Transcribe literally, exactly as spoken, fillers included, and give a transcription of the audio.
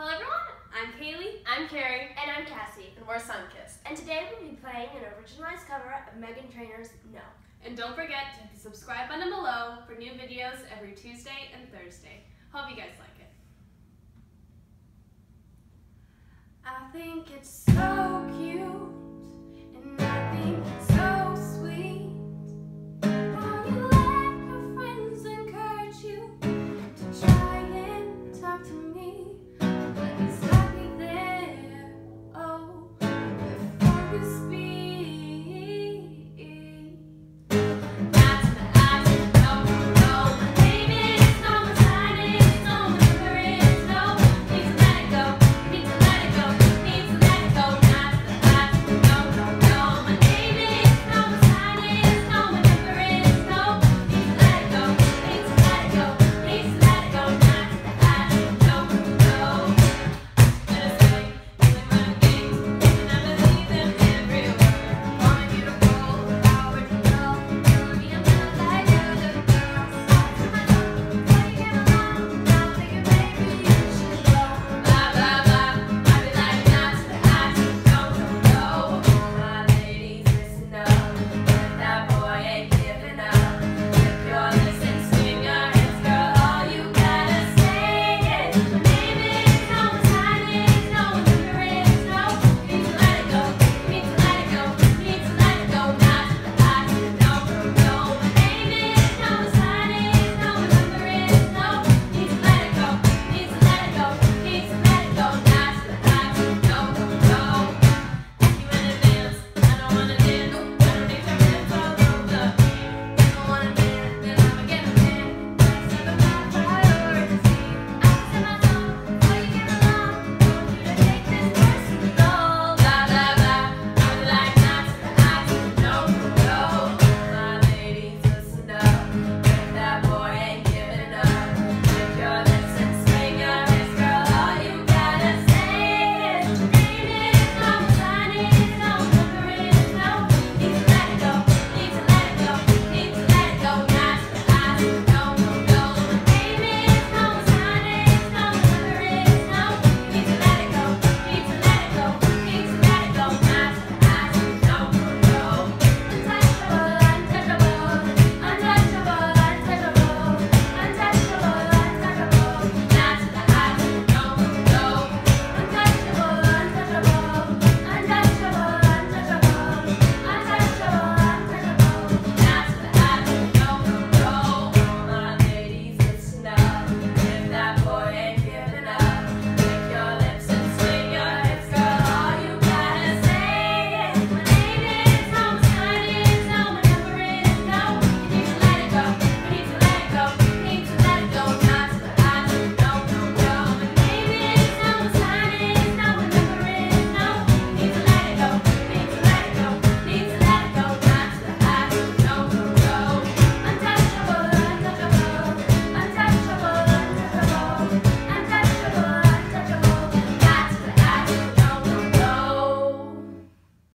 Hello everyone, I'm Kaylee, I'm Carrie, and I'm Cassie, and we're Sun Kissed. And today we'll be playing an originalized cover of Meghan Trainor's No. And don't forget to hit the subscribe button below for new videos every Tuesday and Thursday. Hope you guys like it. I think it's so